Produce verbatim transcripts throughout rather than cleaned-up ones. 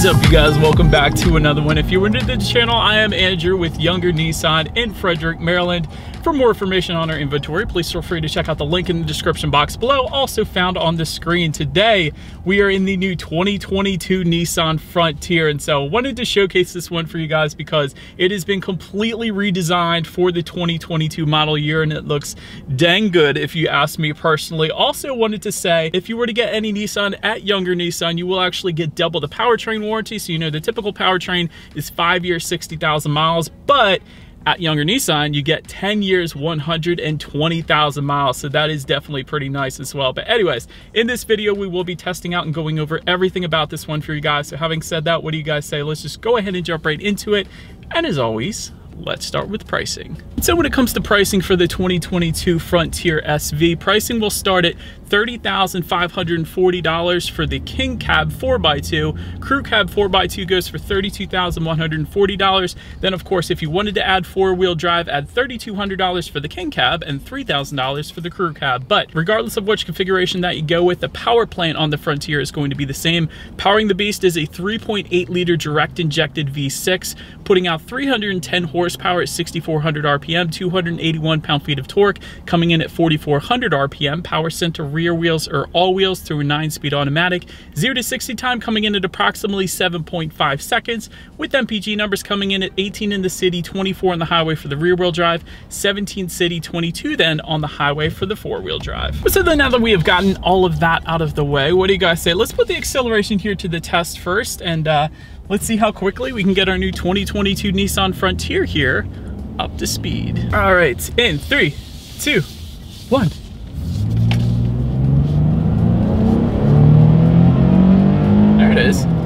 is up, you guys? Welcome back to another one. If you were new to the channel, I am Andrew with Younger Nissan in Frederick, Maryland. For more information on our inventory, please feel free to check out the link in the description box below, also found on the screen. Today, we are in the new twenty twenty-two Nissan Frontier, and so I wanted to showcase this one for you guys because it has been completely redesigned for the twenty twenty-two model year, and it looks dang good if you ask me personally. Also wanted to say, if you were to get any Nissan at Younger Nissan, you will actually get double the powertrain warranty. So you know the typical powertrain is five years, sixty thousand miles, but at Younger Nissan, you get ten years, one hundred twenty thousand miles. So that is definitely pretty nice as well. But anyways, in this video, we will be testing out and going over everything about this one for you guys. So having said that, what do you guys say? Let's just go ahead and jump right into it. And as always, let's start with pricing. So when it comes to pricing for the twenty twenty-two Frontier S V, pricing will start at thirty thousand five hundred forty dollars for the King Cab four by two. Crew Cab four by two goes for thirty-two thousand one hundred forty dollars. Then of course, if you wanted to add four-wheel drive, add thirty-two hundred dollars for the King Cab and three thousand dollars for the Crew Cab. But regardless of which configuration that you go with, the power plant on the Frontier is going to be the same. Powering the beast is a three point eight liter direct injected V six, putting out three hundred ten horsepower at sixty-four hundred R P M, two hundred eighty-one pound-feet of torque, coming in at forty-four hundred R P M. Power sent to rear wheels or all wheels through a nine-speed automatic. Zero to sixty time coming in at approximately seven point five seconds, with M P G numbers coming in at eighteen in the city, twenty-four on the highway for the rear-wheel drive, seventeen city, twenty-two then on the highway for the four-wheel drive. So then, now that we have gotten all of that out of the way, what do you guys say? Let's put the acceleration here to the test first, and uh, let's see how quickly we can get our new twenty twenty-two Nissan Frontier here up to speed. All right, in three, two, one.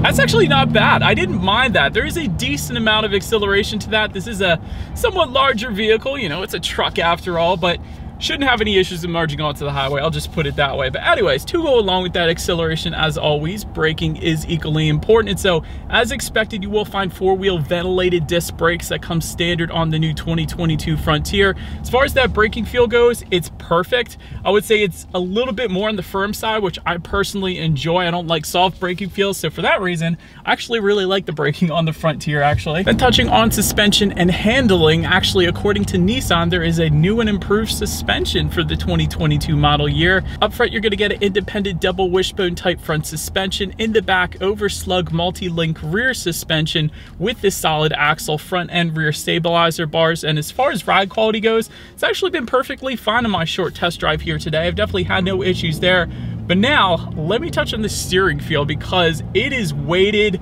That's actually not bad. I didn't mind that. There is a decent amount of acceleration to that. This is a somewhat larger vehicle. You know, it's a truck after all, but shouldn't have any issues with merging onto the highway. I'll just put it that way. But anyways, to go along with that acceleration, as always, braking is equally important. And so, as expected, you will find four-wheel ventilated disc brakes that come standard on the new twenty twenty-two Frontier. As far as that braking feel goes, it's perfect. I would say it's a little bit more on the firm side, which I personally enjoy. I don't like soft braking feels, so for that reason, I actually really like the braking on the Frontier, actually. Then touching on suspension and handling, actually, according to Nissan, there is a new and improved suspension for the twenty twenty-two model year. Up front, you're going to get an independent double wishbone type front suspension. In the back, over slug multi-link rear suspension with the solid axle front and rear stabilizer bars. And as far as ride quality goes, it's actually been perfectly fine in my short test drive here today. I've definitely had no issues there. But now let me touch on the steering feel, because it is weighted,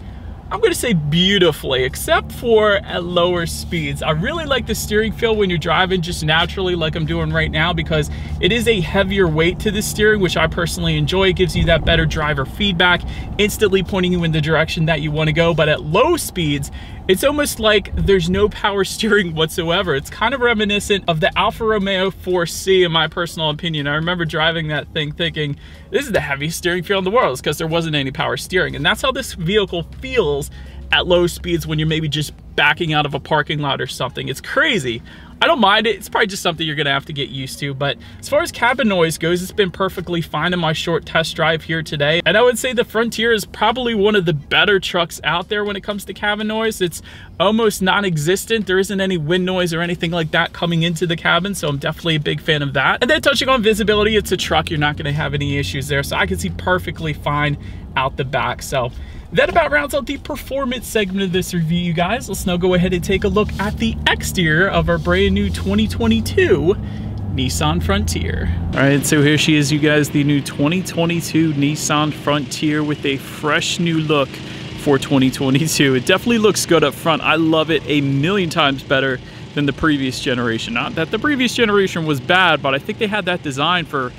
I'm gonna say, beautifully, except for at lower speeds. I really like the steering feel when you're driving just naturally, like I'm doing right now, because it is a heavier weight to the steering, which I personally enjoy. It gives you that better driver feedback, instantly pointing you in the direction that you wanna go. But at low speeds, it's almost like there's no power steering whatsoever. It's kind of reminiscent of the Alfa Romeo four C, in my personal opinion. I remember driving that thing thinking, this is the heaviest steering feel in the world, because there wasn't any power steering. And that's how this vehicle feels at low speeds when you're maybe just backing out of a parking lot or something. It's crazy. I don't mind it. It's probably just something you're gonna have to get used to. But as far as cabin noise goes, it's been perfectly fine in my short test drive here today. And I would say the Frontier is probably one of the better trucks out there when it comes to cabin noise. It's almost non-existent. There isn't any wind noise or anything like that coming into the cabin, so I'm definitely a big fan of that. And then touching on visibility, it's a truck. You're not gonna have any issues there. So I can see perfectly fine out the back. So that about rounds out the performance segment of this review, you guys. Let's now go ahead and take a look at the exterior of our brand new twenty twenty-two Nissan Frontier. All right, so here she is, you guys, the new twenty twenty-two Nissan Frontier with a fresh new look for twenty twenty-two. It definitely looks good up front. I love it a million times better than the previous generation. Not that the previous generation was bad, but I think they had that design for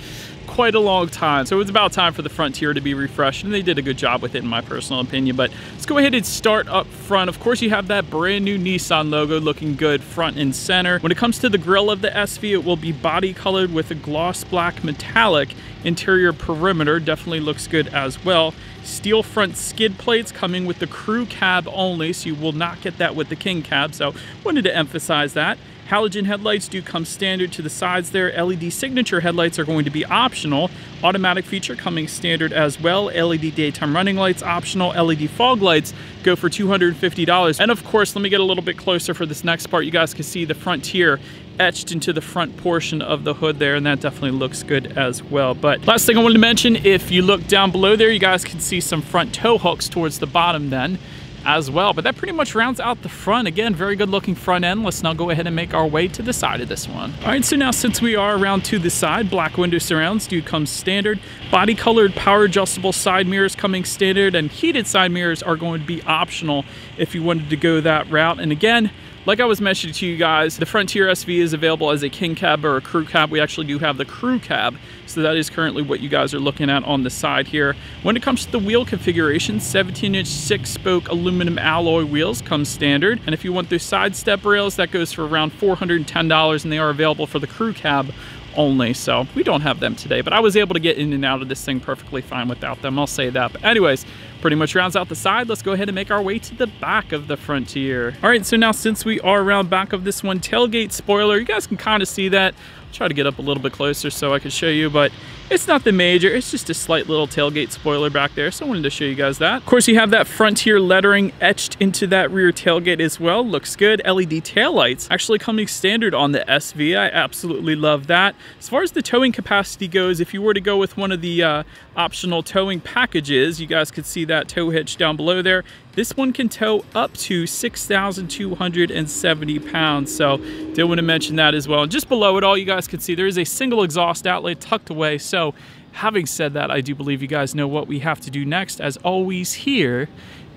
quite a long time. So it's about time for the Frontier to be refreshed, and they did a good job with it in my personal opinion. But let's go ahead and start up front. Of course, you have that brand new Nissan logo looking good front and center. When it comes to the grille of the S V, it will be body colored with a gloss black metallic. Interior perimeter definitely looks good as well. Steel front skid plates coming with the Crew Cab only, so you will not get that with the King Cab. So wanted to emphasize that. Halogen headlights do come standard to the sides there. L E D signature headlights are going to be optional. Automatic feature coming standard as well. L E D daytime running lights optional. L E D fog lights go for two hundred fifty dollars. And of course, let me get a little bit closer for this next part. You guys can see the Frontier etched into the front portion of the hood there, and that definitely looks good as well. But last thing I wanted to mention, if you look down below there, you guys can see some front tow hooks towards the bottom then as well. But that pretty much rounds out the front. Again, very good looking front end. Let's now go ahead and make our way to the side of this one. All right, so now since we are around to the side, black window surrounds do come standard. Body colored power adjustable side mirrors coming standard, and heated side mirrors are going to be optional if you wanted to go that route. And again, like I was mentioning to you guys, the Frontier S V is available as a king cab or a crew cab. We actually do have the crew cab, so that is currently what you guys are looking at on the side here. When it comes to the wheel configuration, seventeen inch six-spoke aluminum alloy wheels come standard. And if you want those side step rails, that goes for around four hundred ten dollars, and they are available for the crew cab only. So we don't have them today, but I was able to get in and out of this thing perfectly fine without them, I'll say that. But anyways, pretty much rounds out the side. Let's go ahead and make our way to the back of the Frontier. All right, so now since we are around back of this one, tailgate spoiler, you guys can kind of see that. I'll try to get up a little bit closer so I can show you, but it's nothing major. It's just a slight little tailgate spoiler back there, so I wanted to show you guys that. Of course, you have that Frontier lettering etched into that rear tailgate as well. Looks good. L E D taillights actually coming standard on the S V. I absolutely love that. As far as the towing capacity goes, if you were to go with one of the uh, optional towing packages, you guys could see that tow hitch down below there. This one can tow up to six thousand two hundred seventy pounds, so did want to mention that as well. And just below it all, you guys can see there is a single exhaust outlet tucked away. So having said that, I do believe you guys know what we have to do next. As always, here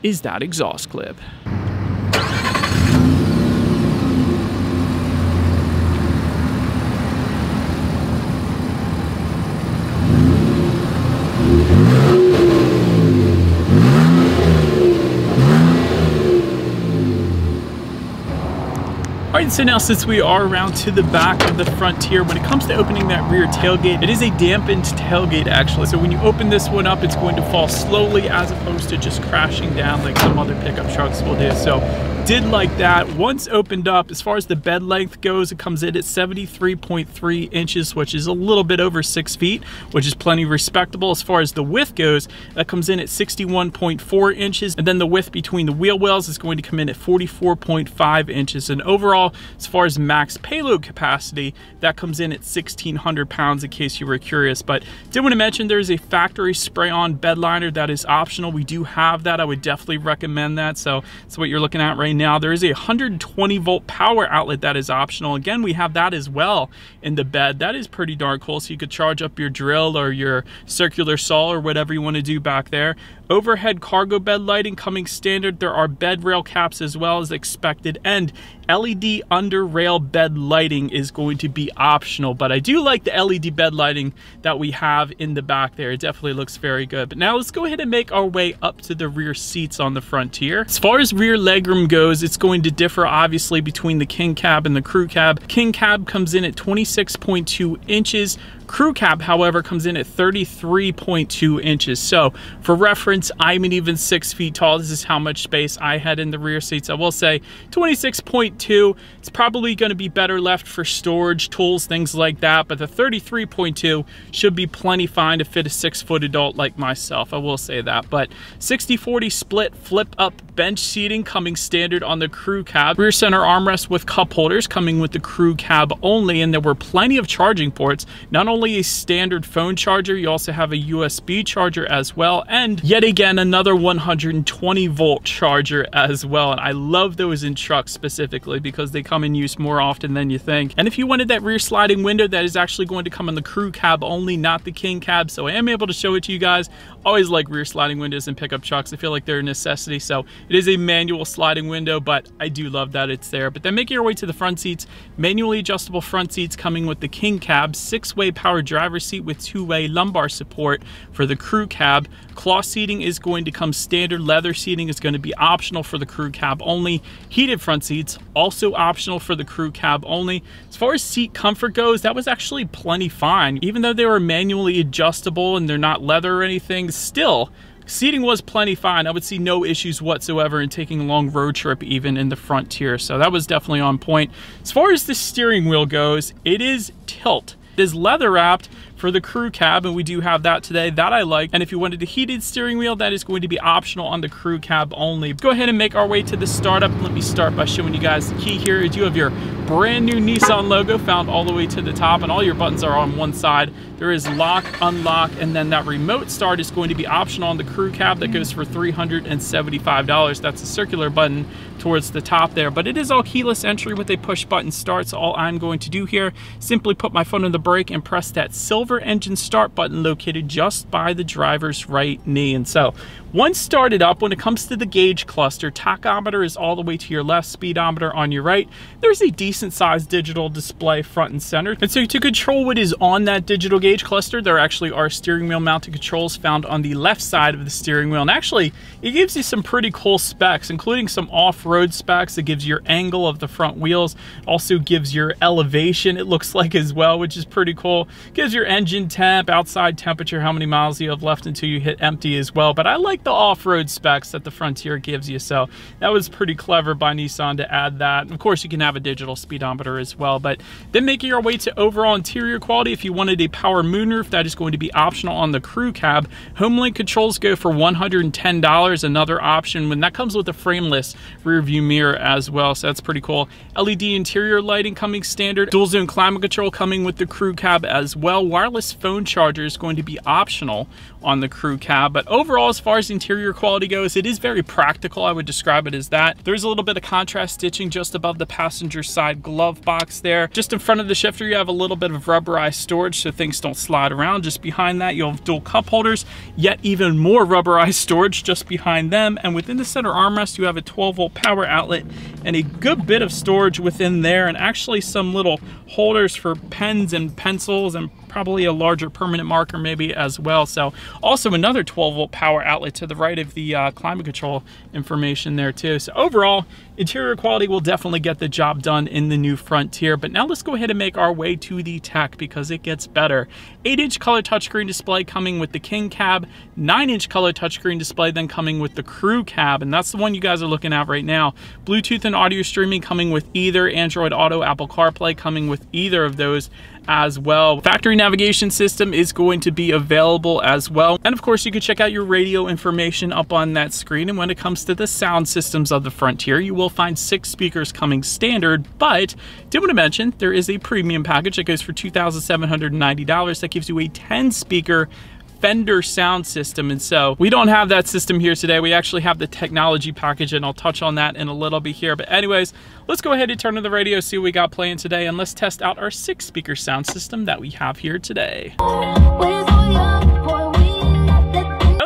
is that exhaust clip. So now since we are around to the back of the Frontier, when it comes to opening that rear tailgate, it is a dampened tailgate actually. So when you open this one up, it's going to fall slowly as opposed to just crashing down like some other pickup trucks will do. So did like that. Once opened up, as far as the bed length goes, it comes in at seventy-three point three inches, which is a little bit over six feet, which is plenty respectable. As far as the width goes, that comes in at sixty-one point four inches. And then the width between the wheel wells is going to come in at forty-four point five inches. And overall, as far as max payload capacity, that comes in at sixteen hundred pounds in case you were curious. But did want to mention there is a factory spray-on bed liner that is optional. We do have that. I would definitely recommend that. So that's what you're looking at right now. There is a one hundred twenty volt power outlet that is optional. Again, we have that as well in the bed. That is pretty darn cool. So you could charge up your drill or your circular saw or whatever you want to do back there. Overhead cargo bed lighting coming standard. There are bed rail caps as well as expected, and L E D under rail bed lighting is going to be optional, but I do like the L E D bed lighting that we have in the back there. It definitely looks very good. But now let's go ahead and make our way up to the rear seats on the Frontier. As far as rear legroom goes, it's going to differ obviously between the king cab and the crew cab. King cab comes in at twenty-six point two inches. Crew cab, however, comes in at thirty-three point two inches. So for reference, I'm an even six feet tall. This is how much space I had in the rear seats. I will say twenty-six point two, it's probably going to be better left for storage, tools, things like that. But the thirty-three point two should be plenty fine to fit a six foot adult like myself. I will say that. But sixty forty split flip up bench seating coming standard on the crew cab. Rear center armrest with cup holders coming with the crew cab only. And there were plenty of charging ports. Not only a standard phone charger, you also have a U S B charger as well, and yet again another one hundred twenty volt charger as well. And I love those in trucks specifically because they come in use more often than you think. And if you wanted that rear sliding window, that is actually going to come in the crew cab only, not the king cab. So I am able to show it to you guys. Always like rear sliding windows in pickup trucks. I feel like they're a necessity. So it is a manual sliding window, but I do love that it's there. But then making your way to the front seats, manually adjustable front seats coming with the king cab, six-way power driver's seat with two-way lumbar support for the crew cab. Cloth seating is going to come standard. Leather seating is going to be optional for the crew cab only. Heated front seats also optional for the crew cab only. As far as seat comfort goes, that was actually plenty fine. Even though they were manually adjustable and they're not leather or anything, still Seating was plenty fine. I would see no issues whatsoever in taking a long road trip, even in the Frontier. So that was definitely on point. As far as the steering wheel goes, it is tilt. It is leather wrapped for the crew cab, and we do have that today. That I like. And if you wanted a heated steering wheel, that is going to be optional on the crew cab only. Go ahead and make our way to the startup. Let me start by showing you guys the key here. You have your brand new Nissan logo found all the way to the top, and all your buttons are on one side. There is lock, unlock, and then that remote start is going to be optional on the crew cab. That goes for three hundred seventy-five dollars. That's a circular button towards the top there, but it is all keyless entry with a push button start. So all I'm going to do here, simply put my foot on the brake and press that silver engine start button located just by the driver's right knee. And so once started up, when it comes to the gauge cluster, tachometer is all the way to your left, speedometer on your right. There's a decent sized digital display front and center. And so to control what is on that digital gauge cluster, there actually are steering wheel mounted controls found on the left side of the steering wheel. And actually it gives you some pretty cool specs, including some off-road specs. It gives your angle of the front wheels, also gives your elevation, it looks like as well, which is pretty cool. It gives your engine temp, outside temperature, how many miles you have left until you hit empty as well. But I like the off-road specs that the Frontier gives you, so that was pretty clever by Nissan to add that. And of course you can have a digital speedometer as well. But then making our way to overall interior quality, if you wanted a power moonroof, that is going to be optional on the crew cab. Homelink controls go for one hundred ten dollars, another option, when that comes with a frameless rear view mirror as well, so that's pretty cool. L E D interior lighting coming standard, dual zone climate control coming with the crew cab as well. Wireless phone charger is going to be optional on the crew cab. But overall, as far as the interior quality goes, it is very practical. I would describe it as that. There's a little bit of contrast stitching just above the passenger side glove box there. Just in front of the shifter, you have a little bit of rubberized storage so things don't slide around. Just behind that, you'll have dual cup holders, yet even more rubberized storage just behind them. And within the center armrest, you have a twelve volt power outlet and a good bit of storage within there, and actually some little holders for pens and pencils, and probably a larger permanent marker maybe as well. So also another twelve volt power outlet to the right of the uh, climate control information there too. So overall, interior quality will definitely get the job done in the new Frontier. But now let's go ahead and make our way to the tech, because it gets better. eight inch color touchscreen display coming with the King Cab, nine inch color touchscreen display then coming with the Crew Cab, and that's the one you guys are looking at right now. Bluetooth and audio streaming coming with either, Android Auto, Apple CarPlay coming with either of those as well. Factory navigation system is going to be available as well. And of course, you can check out your radio information up on that screen. And when it comes to the sound systems of the Frontier, you will find six speakers coming standard. But did want to mention, there is a premium package that goes for two thousand seven hundred ninety dollars that gives you a ten speaker Fender sound system. And so we don't have that system here today. We actually have the technology package, and I'll touch on that in a little bit here. But anyways, let's go ahead and turn on the radio, see what we got playing today, and let's test out our six speaker sound system that we have here today.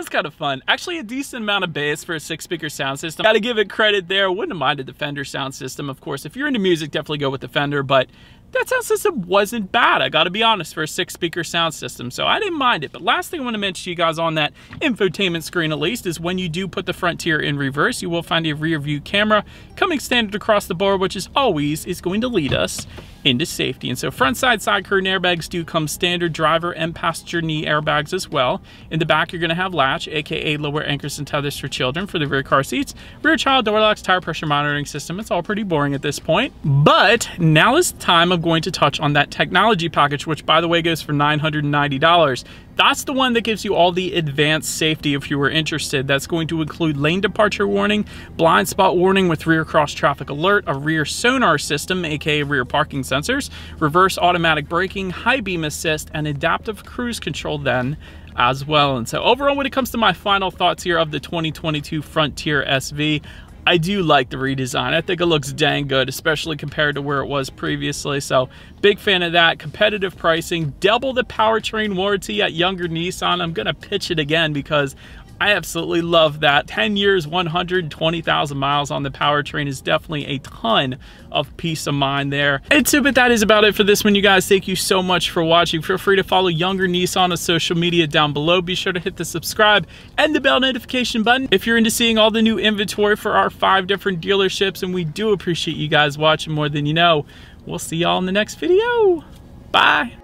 Kind of fun. Actually a decent amount of bass for a six speaker sound system. Gotta give it credit there. Wouldn't have minded the Fender sound system. Of course, if you're into music, definitely go with the Fender, but that sound system wasn't bad, I gotta be honest, for a six speaker sound system. So I didn't mind it. But last thing I want to mention to you guys on that infotainment screen at least is when you do put the Frontier in reverse, you will find a rear view camera coming standard across the board, which is always is going to lead us into safety. And so front side side curtain airbags do come standard, driver and passenger knee airbags as well. In the back, you're going to have latch, aka lower anchors and tethers for children for the rear car seats, rear child door locks, tire pressure monitoring system. It's all pretty boring at this point. But now is the time I'm going to touch on that technology package, which by the way goes for nine hundred ninety dollars. That's the one that gives you all the advanced safety if you were interested. That's going to include lane departure warning, blind spot warning with rear cross traffic alert, a rear sonar system, aka rear parking sensors, reverse automatic braking, high beam assist, and adaptive cruise control then as well. And so overall, when it comes to my final thoughts here of the twenty twenty-two Frontier S V, I do like the redesign. I think it looks dang good, especially compared to where it was previously. So big fan of that. Competitive pricing, double the powertrain warranty at Younger Nissan. I'm gonna pitch it again because I absolutely love that. ten years, one hundred twenty thousand miles on the powertrain is definitely a ton of peace of mind there. And so, but that is about it for this one, you guys. Thank you so much for watching. Feel free to follow Younger Nissan on social media down below. Be sure to hit the subscribe and the bell notification button if you're into seeing all the new inventory for our five different dealerships. And we do appreciate you guys watching more than you know. We'll see y'all in the next video. Bye.